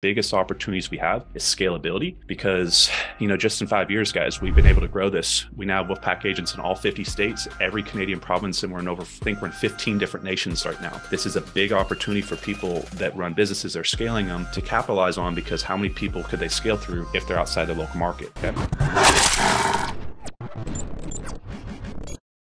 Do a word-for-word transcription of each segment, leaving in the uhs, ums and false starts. biggest opportunities we have is scalability, because, you know, just in five years, guys, we've been able to grow this. We now have Wolfpack agents in all fifty states, every Canadian province, and we're in over, I think we're in fifteen different nations right now. This is a big opportunity for people that run businesses or scaling them to capitalize on, because how many people could they scale through if they're outside their local market? Okay.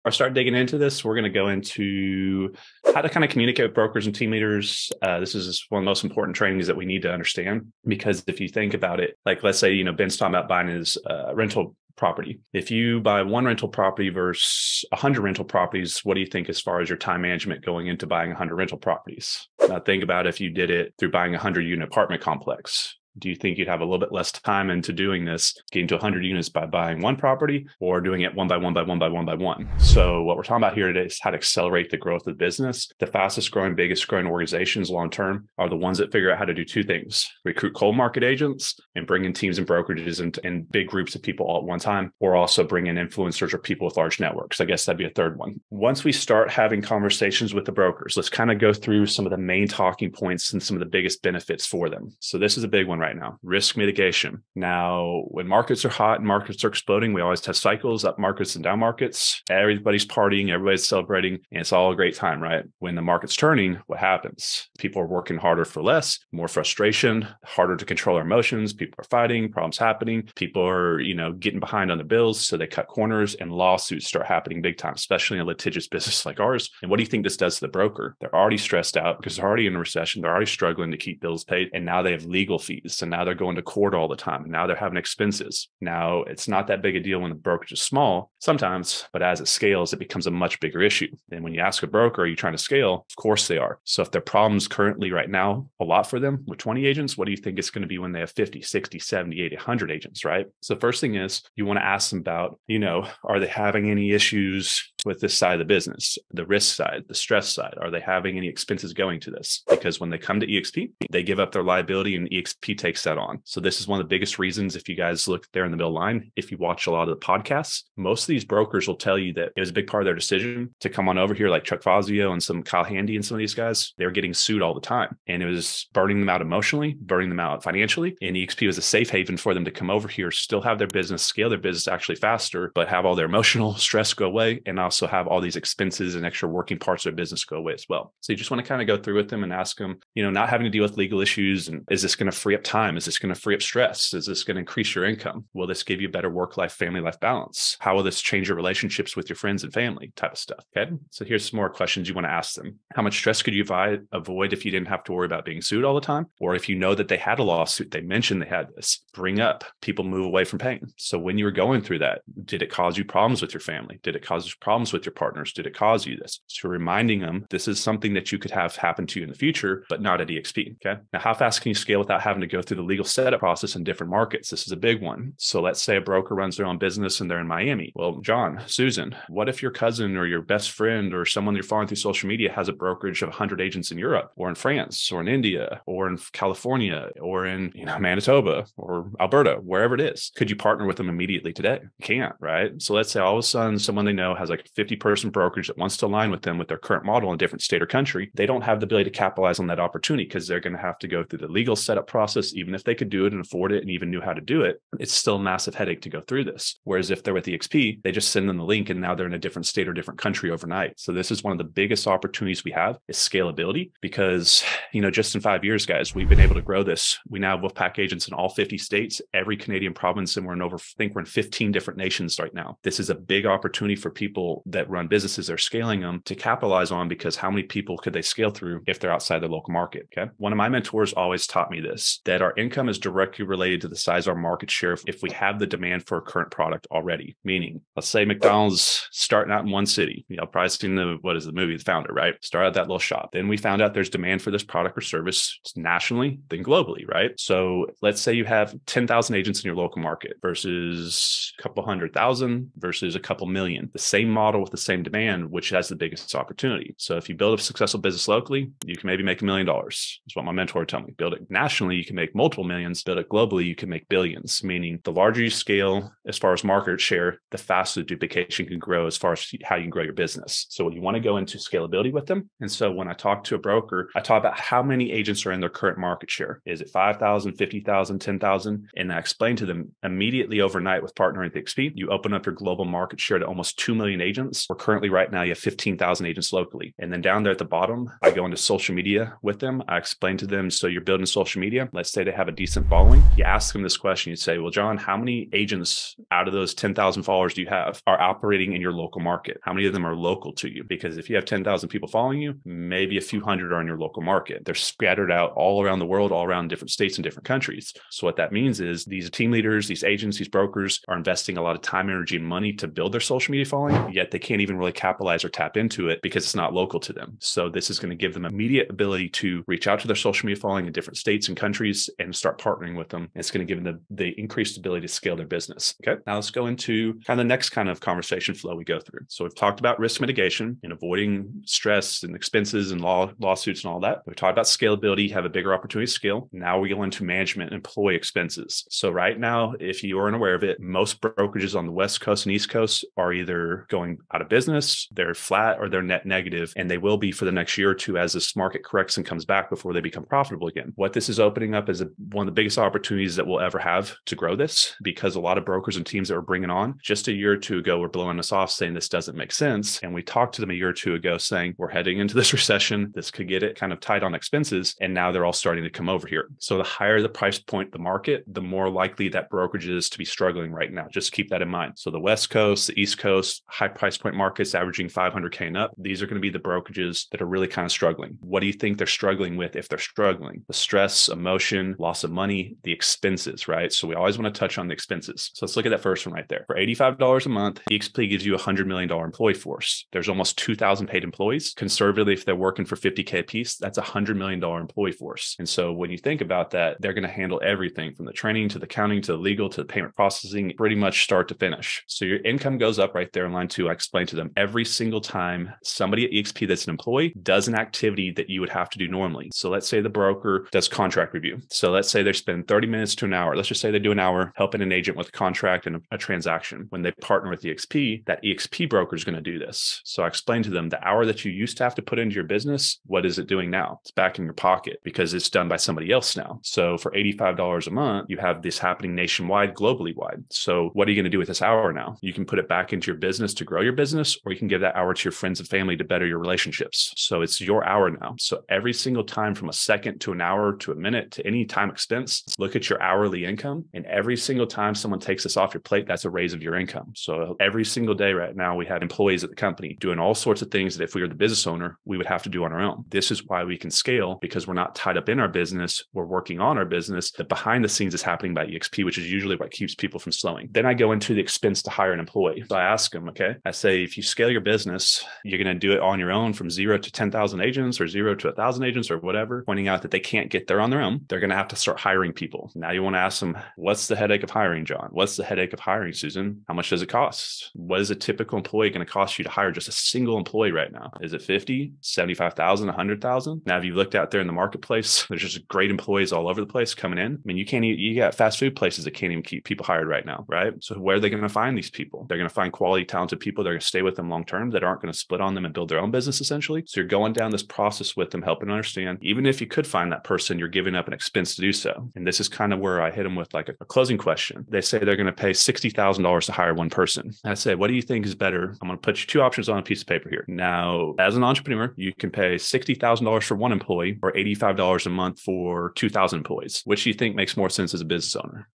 Or start digging into this, we're going to go into how to kind of communicate with brokers and team leaders. Uh, this is one of the most important trainings that we need to understand, because if you think about it, like, let's say, you know, Ben's talking about buying his uh, rental property. If you buy one rental property versus one hundred rental properties, what do you think as far as your time management going into buying one hundred rental properties? Now think about if you did it through buying a one hundred unit apartment complex. Do you think you'd have a little bit less time into doing this, getting to one hundred units by buying one property, or doing it one by one by one by one by one? So what we're talking about here today is how to accelerate the growth of the business. The fastest growing, biggest growing organizations long-term are the ones that figure out how to do two things: recruit cold market agents and bring in teams and brokerages and, and big groups of people all at one time, or also bring in influencers or people with large networks. I guess that'd be a third one. Once we start having conversations with the brokers, let's kind of go through some of the main talking points and some of the biggest benefits for them. So this is a big one, right? Right now, risk mitigation. Now, when markets are hot and markets are exploding, we always have cycles, up markets and down markets. Everybody's partying, everybody's celebrating, and it's all a great time, right? When the market's turning, what happens? People are working harder for less, more frustration, harder to control our emotions. People are fighting, problems happening. People are, you know, getting behind on the bills, so they cut corners, and lawsuits start happening big time, especially in a litigious business like ours. And what do you think this does to the broker? They're already stressed out because they're already in a recession. They're already struggling to keep bills paid, and now they have legal fees. So now they're going to court all the time. And now they're having expenses. Now, it's not that big a deal when the brokerage is small sometimes, but as it scales, it becomes a much bigger issue. And when you ask a broker, are you trying to scale? Of course they are. So if their problems currently right now, a lot for them with twenty agents, what do you think it's going to be when they have fifty, sixty, seventy, eighty, one hundred agents, right? So the first thing is you want to ask them about, you know, are they having any issues with this side of the business, the risk side, the stress side? Are they having any expenses going to this? Because when they come to eXp, they give up their liability and eXp takes that on. So this is one of the biggest reasons, if you guys look there in the middle line, if you watch a lot of the podcasts, most of these brokers will tell you that it was a big part of their decision to come on over here, like Chuck Fazio and some Kyle Handy and some of these guys. They were getting sued all the time, and it was burning them out emotionally, burning them out financially. And eXp was a safe haven for them to come over here, still have their business, scale their business actually faster, but have all their emotional stress go away, and also also have all these expenses and extra working parts of their business go away as well. So you just want to kind of go through with them and ask them, you know, not having to deal with legal issues. And is this going to free up time? Is this going to free up stress? Is this going to increase your income? Will this give you better work-life, family-life balance? How will this change your relationships with your friends and family type of stuff? Okay. So here's some more questions you want to ask them. How much stress could you avoid if you didn't have to worry about being sued all the time? Or if you know that they had a lawsuit, they mentioned they had this, bring up, people move away from pain. So when you were going through that, did it cause you problems with your family? Did it cause you problems with your partners? Did it cause you this? So reminding them, this is something that you could have happen to you in the future, but not at eXp. Okay. Now, how fast can you scale without having to go through the legal setup process in different markets? This is a big one. So let's say a broker runs their own business and they're in Miami. Well, John, Susan, what if your cousin or your best friend or someone you're following through social media has a brokerage of one hundred agents in Europe or in France or in India or in California or in, you know, Manitoba or Alberta, wherever it is? Could you partner with them immediately today? You can't, right? So let's say all of a sudden someone they know has like fifty person brokerage that wants to align with them with their current model in a different state or country. They don't have the ability to capitalize on that opportunity because they're going to have to go through the legal setup process. Even if they could do it and afford it and even knew how to do it, it's still a massive headache to go through this. Whereas if they're with eXp, they just send them the link and now they're in a different state or different country overnight. So this is one of the biggest opportunities we have is scalability, because, you know, just in five years, guys, we've been able to grow this. We now have Wolfpack agents in all fifty states, every Canadian province, and we're in over, I think we're in fifteen different nations right now. This is a big opportunity for people that run businesses are scaling them to capitalize on, because how many people could they scale through if they're outside their local market? Okay. One of my mentors always taught me this, that our income is directly related to the size of our market share if, if we have the demand for a current product already. Meaning, let's say McDonald's starting out in one city, you know, probably seen the, what is the movie, The Founder, right? Start out that little shop. Then we found out there's demand for this product or service nationally, then globally, right? So let's say you have ten thousand agents in your local market versus a couple hundred thousand versus a couple million. The same model with the same demand, which has the biggest opportunity. So if you build a successful business locally, you can maybe make a million dollars. That's what my mentor told me. Build it nationally, you can make make multiple millions, but globally, you can make billions, meaning the larger you scale as far as market share, the faster the duplication can grow as far as how you can grow your business. So you want to go into scalability with them. And so when I talk to a broker, I talk about how many agents are in their current market share. Is it five thousand, fifty thousand, ten thousand? And I explain to them immediately overnight with partnering with eXp, you open up your global market share to almost two million agents. We're currently right now, you have fifteen thousand agents locally. And then down there at the bottom, I go into social media with them. I explain to them, so you're building social media. Let's say they have a decent following. You ask them this question. You say, well, John, how many agents out of those ten thousand followers do you have are operating in your local market? How many of them are local to you? Because if you have ten thousand people following you, maybe a few hundred are in your local market. They're scattered out all around the world, all around different states and different countries. So what that means is these team leaders, these agents, these brokers are investing a lot of time, energy, and money to build their social media following, yet they can't even really capitalize or tap into it because it's not local to them. So this is going to give them immediate ability to reach out to their social media following in different states and countries and start partnering with them. It's going to give them the, the increased ability to scale their business. Okay. Now let's go into kind of the next kind of conversation flow we go through. So we've talked about risk mitigation and avoiding stress and expenses and law, lawsuits and all that. We've talked about scalability, have a bigger opportunity to scale. Now we go into management and employee expenses. So right now, if you aren't aware of it, most brokerages on the West Coast and East Coast are either going out of business, they're flat, or they're net negative, and they will be for the next year or two as this market corrects and comes back before they become profitable again. What this is opening up is a, one of the biggest opportunities that we'll ever have to grow this, because a lot of brokers and teams that we're bringing on just a year or two ago were blowing us off saying this doesn't make sense. And we talked to them a year or two ago saying we're heading into this recession. This could get it kind of tight on expenses. And now they're all starting to come over here. So the higher the price point, the market, the more likely that brokerage is to be struggling right now. Just keep that in mind. So the West Coast, the East Coast, high price point markets averaging five hundred K and up, these are going to be the brokerages that are really kind of struggling. What do you think they're struggling with if they're struggling? The stress, emotion, loss of money, the expenses, right? So we always want to touch on the expenses. So let's look at that first one right there. For eighty-five dollars a month, eXp gives you a one hundred million dollars employee force. There's almost two thousand paid employees. Conservatively, if they're working for fifty K a piece, that's a one hundred million dollars employee force. And so when you think about that, they're going to handle everything from the training to the accounting to the legal to the payment processing, pretty much start to finish. So your income goes up right there in line two. I explained to them every single time somebody at eXp that's an employee does an activity that you would have to do normally. So let's say the broker does contract review. So let's say they spend thirty minutes to an hour. Let's just say they do an hour helping an agent with a contract and a, a transaction. When they partner with eXp, that eXp broker is going to do this. So I explained to them the hour that you used to have to put into your business, what is it doing now? It's back in your pocket because it's done by somebody else now. So for eighty-five dollars a month, you have this happening nationwide, globally wide. So what are you going to do with this hour now? You can put it back into your business to grow your business, or you can give that hour to your friends and family to better your relationships. So it's your hour now. So every single time from a second to an hour to a minute to any time expense, look at your hourly income. And every single time someone takes this off your plate, that's a raise of your income. So every single day right now, we have employees at the company doing all sorts of things that if we were the business owner, we would have to do on our own. This is why we can scale, because we're not tied up in our business. We're working on our business. The behind the scenes is happening by eXp, which is usually what keeps people from slowing. Then I go into the expense to hire an employee. So I ask them, okay, I say, if you scale your business, you're going to do it on your own from zero to ten thousand agents or zero to a thousand agents or whatever, pointing out that they can't get there on their own. They're going to have to start hiring people. Now you want to ask them, what's the headache of hiring, John? What's the headache of hiring, Susan? How much does it cost? What is a typical employee going to cost you to hire just a single employee right now? Is it fifty, seventy-five thousand, one hundred thousand? Now, if you looked out there in the marketplace, there's just great employees all over the place coming in. I mean, you can't, you got fast food places that can't even keep people hired right now, right? So where are they going to find these people? They're going to find quality, talented people. They're going to stay with them long-term that aren't going to split on them and build their own business essentially. So you're going down this process with them, helping understand, even if you could find that person, you're giving up an expense to do so. And this is kind of where I hit them with like a, a closing question. They say they're going to pay sixty thousand dollars to hire one person. And I say, what do you think is better? I'm going to put you two options on a piece of paper here. Now, as an entrepreneur, you can pay sixty thousand dollars for one employee or eighty-five dollars a month for two thousand employees. Which do you think makes more sense as a business owner?